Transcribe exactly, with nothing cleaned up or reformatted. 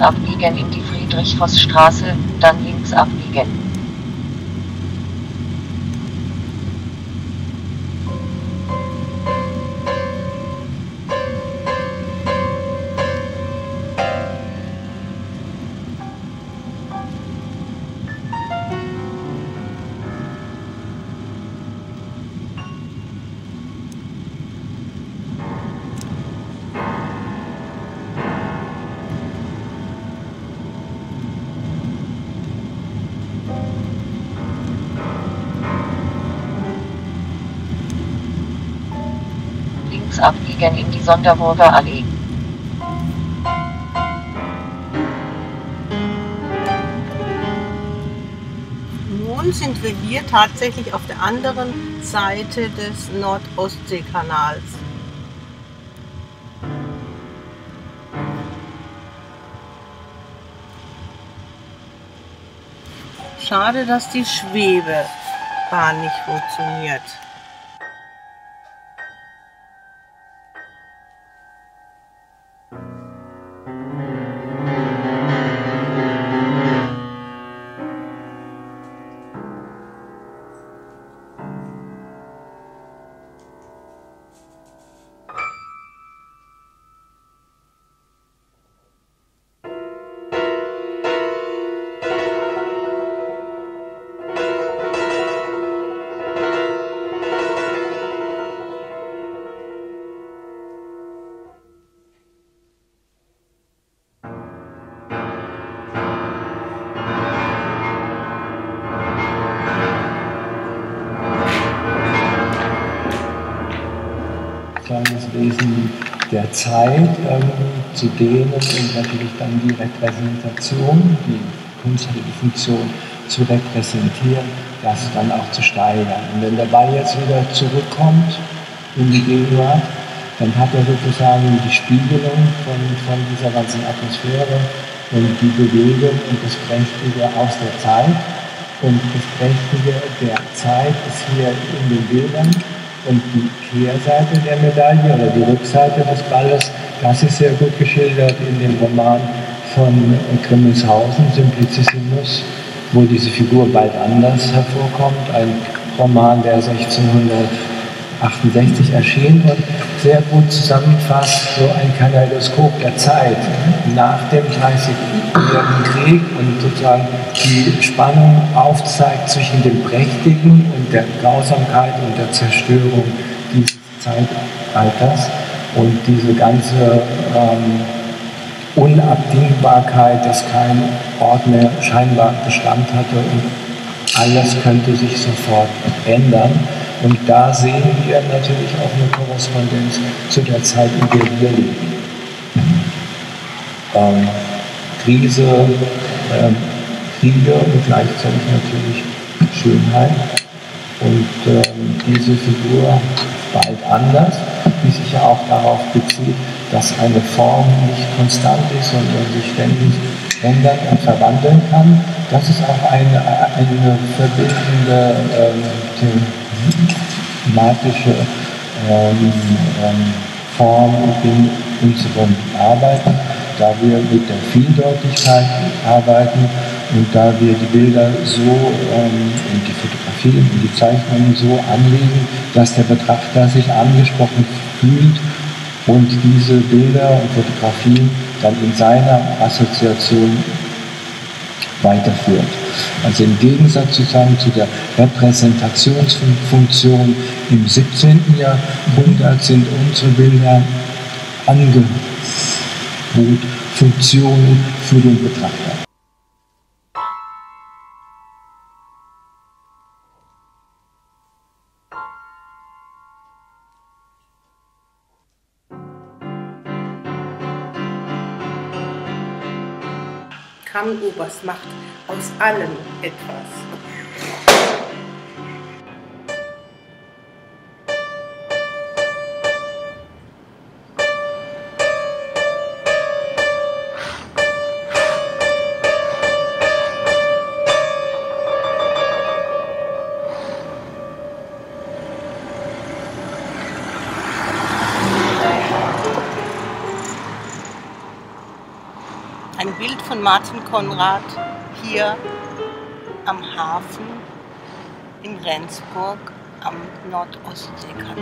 abbiegen in die Friedrich-Voss-Straße, dann links abbiegen. Abbiegen in die Sonderburger Allee. Nun sind wir hier tatsächlich auf der anderen Seite des Nord-Ostsee-Kanals. Schade, dass die Schwebebahn nicht funktioniert. Wesen der Zeit, ähm, zu denen und natürlich dann die Repräsentation, die Kunst hatte die Funktion zu repräsentieren, das dann auch zu steigern. Und wenn der Ball jetzt wieder zurückkommt in die Gegenwart, dann hat er sozusagen die Spiegelung von, von dieser ganzen Atmosphäre und die Bewegung und das Prächtige aus der Zeit. Und das Prächtige der Zeit ist hier in den Bildern. Und die Kehrseite der Medaille oder die Rückseite des Balles, das ist sehr gut geschildert in dem Roman von Grimmelshausen, Simplicissimus, wo diese Figur bald anders hervorkommt. Ein Roman, der sechzehnhundertachtundsechzig erschien und sehr gut zusammenfasst, so ein Kaleidoskop der Zeit nach dem Dreißigjährigen Krieg und sozusagen die Spannung aufzeigt zwischen dem Prächtigen und der Grausamkeit und der Zerstörung dieses Zeitalters und diese ganze ähm, Unabdingbarkeit, dass kein Ort mehr scheinbar Bestand hatte und alles könnte sich sofort ändern. Und da sehen wir natürlich auch eine Korrespondenz zu der Zeit, in der wir leben. Ähm, Krise, ähm, Kriege und gleichzeitig natürlich Schönheit. Und ähm, diese Figur bald anders, die sich ja auch darauf bezieht, dass eine Form nicht konstant ist, sondern sich ständig ändern und verwandeln kann. Das ist auch eine, eine verbindende ähm, Theorie. Thematische ähm, ähm, Form in unseren Arbeiten, da wir mit der Vieldeutigkeit arbeiten und da wir die Bilder so ähm, und die Fotografie und die Zeichnungen so anlegen, dass der Betrachter sich angesprochen fühlt und diese Bilder und Fotografien dann in seiner Assoziation weiterführt. Also im Gegensatz sozusagen zu der Repräsentationsfunktion im siebzehnten Jahrhundert sind unsere Bilder Angebotfunktionen für den Betrachter. Carmen Oberst macht aus allem etwas. von Martin Conrad hier am Hafen in Rendsburg am Nord-Ostsee-Kanal.